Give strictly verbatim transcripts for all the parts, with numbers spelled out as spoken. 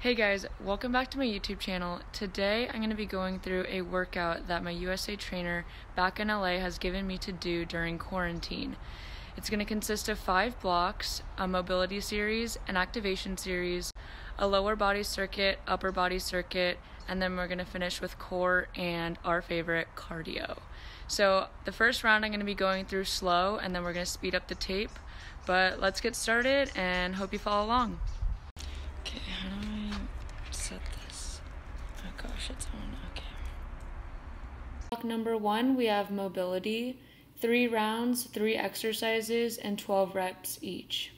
Hey guys, welcome back to my YouTube channel. Today I'm going to be going through a workout that my U S A trainer back in L A has given me to do during quarantine. It's going to consist of five blocks, a mobility series, an activation series, a lower body circuit, upper body circuit, and then we're going to finish with core and our favorite, cardio. So the first round I'm going to be going through slow and then we're going to speed up the tape, but let's get started and hope you follow along. Okay, I don't set this. Oh gosh, it's on. Okay. Block number one, we have mobility, three rounds, three exercises, and twelve reps each.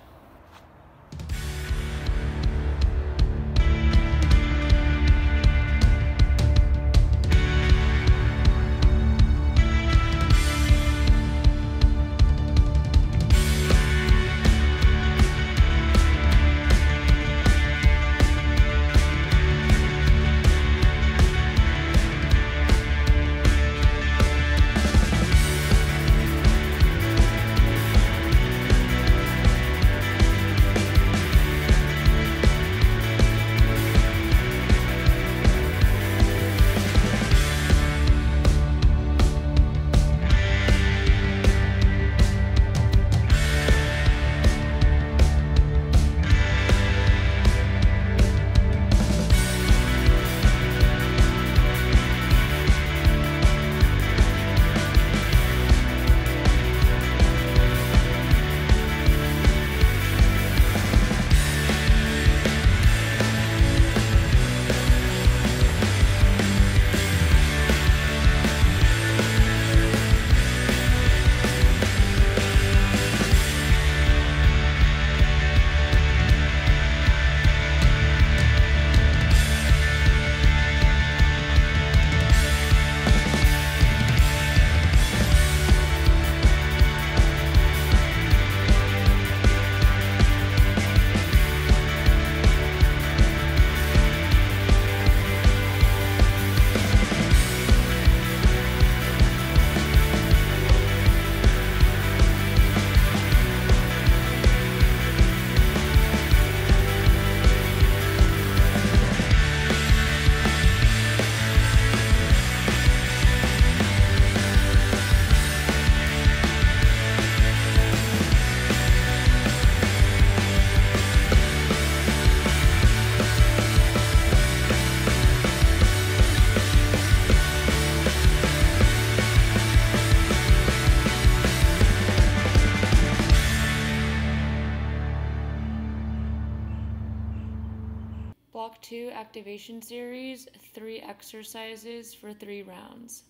Block two, activation series, three exercises for three rounds.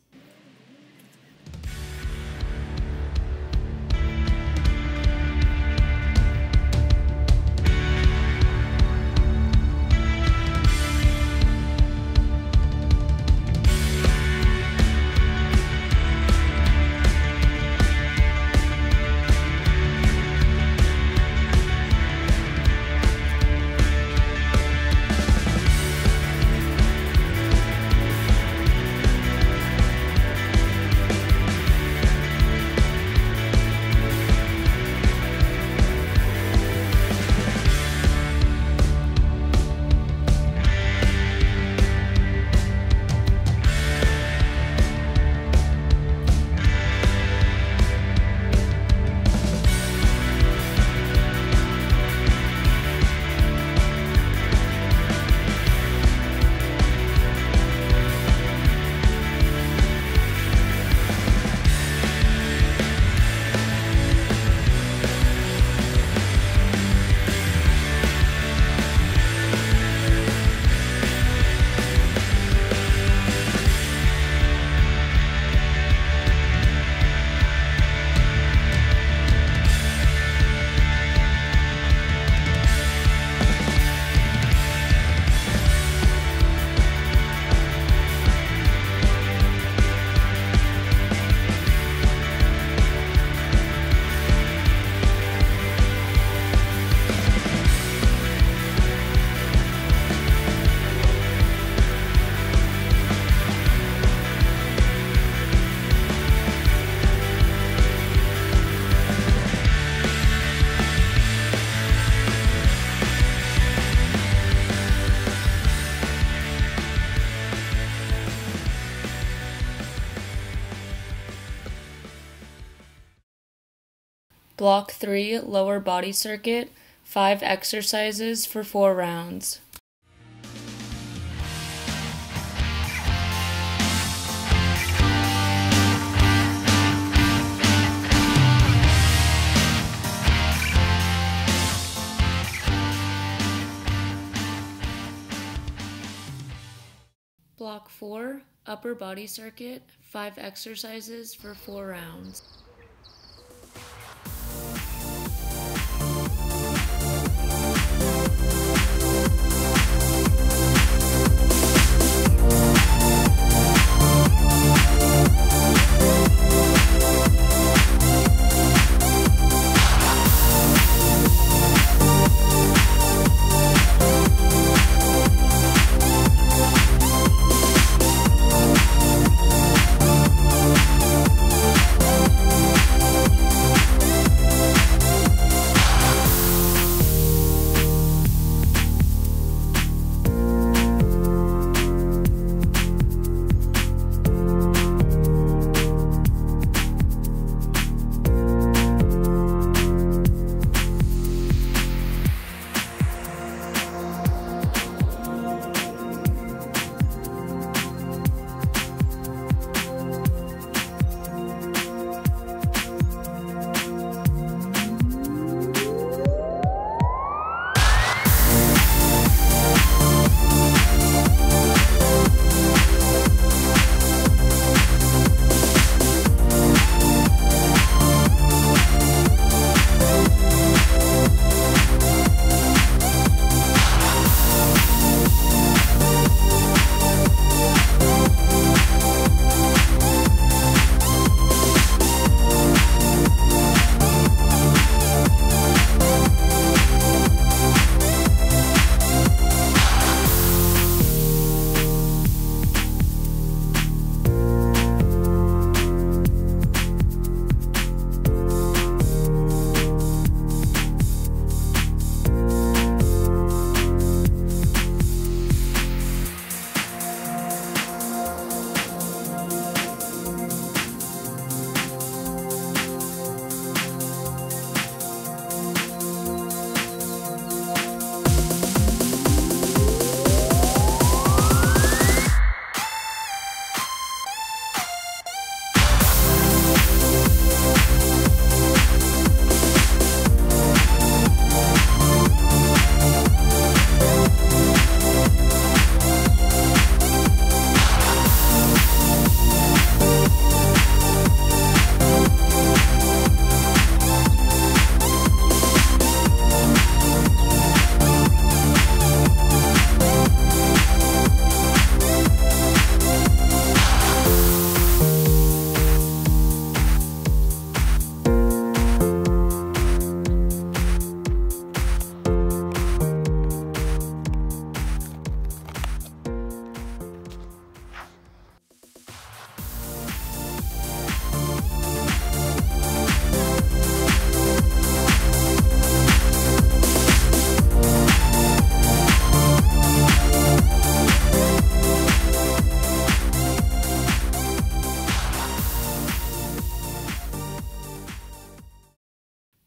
Block three, lower body circuit, five exercises for four rounds. Block four, upper body circuit, five exercises for four rounds.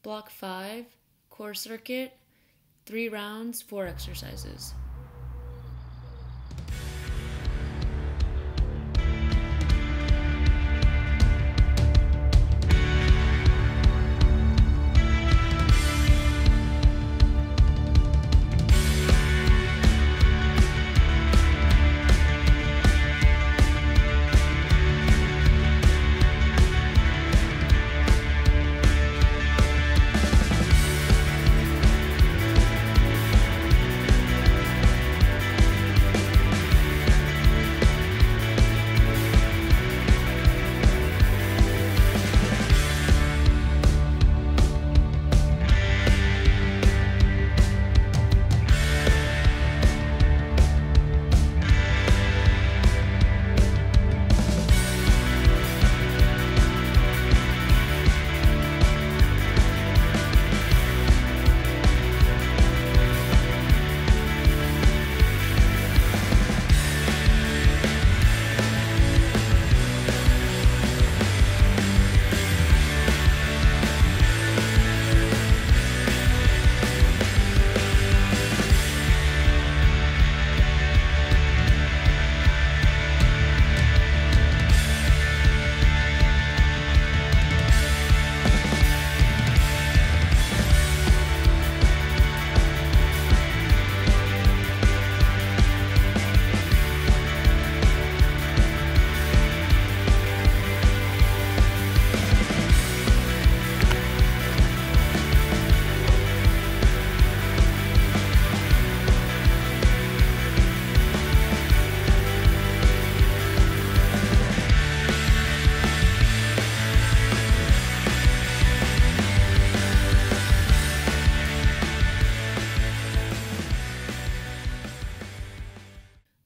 Block five, core circuit, three rounds, four exercises.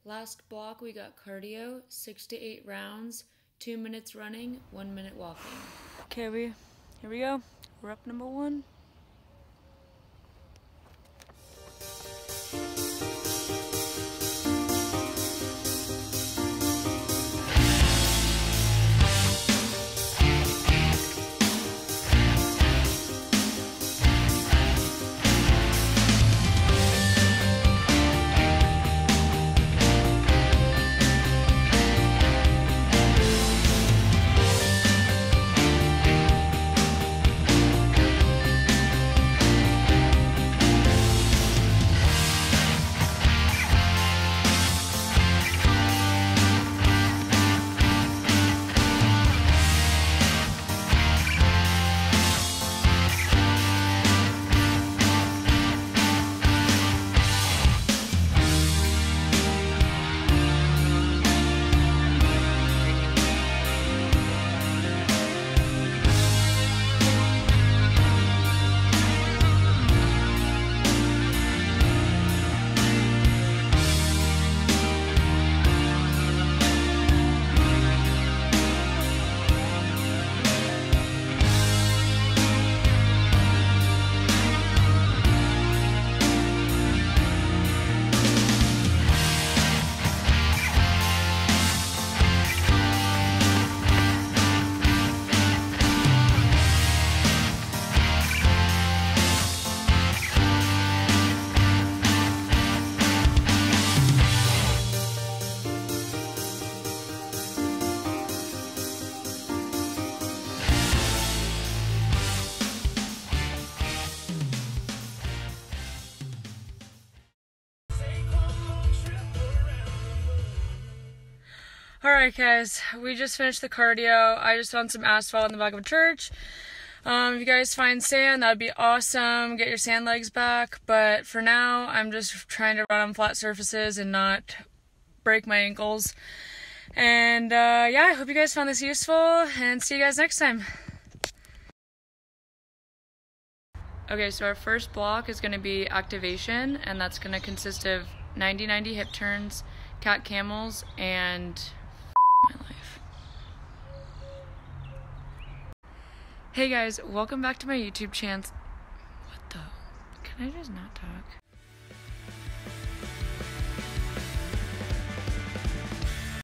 Last block, we got cardio, six to eight rounds, two minutes running, one minute walking. Okay, we, here we go. Rep number one. Alright guys, we just finished the cardio. I just found some asphalt in the back of a church. Um, if you guys find sand, that would be awesome. Get your sand legs back. But for now, I'm just trying to run on flat surfaces and not break my ankles. And uh, yeah, I hope you guys found this useful, and see you guys next time. Okay, so our first block is going to be activation, and that's going to consist of ninety ninety hip turns, cat camels, and... Hey guys, welcome back to my YouTube channel. What the? Can I just not talk?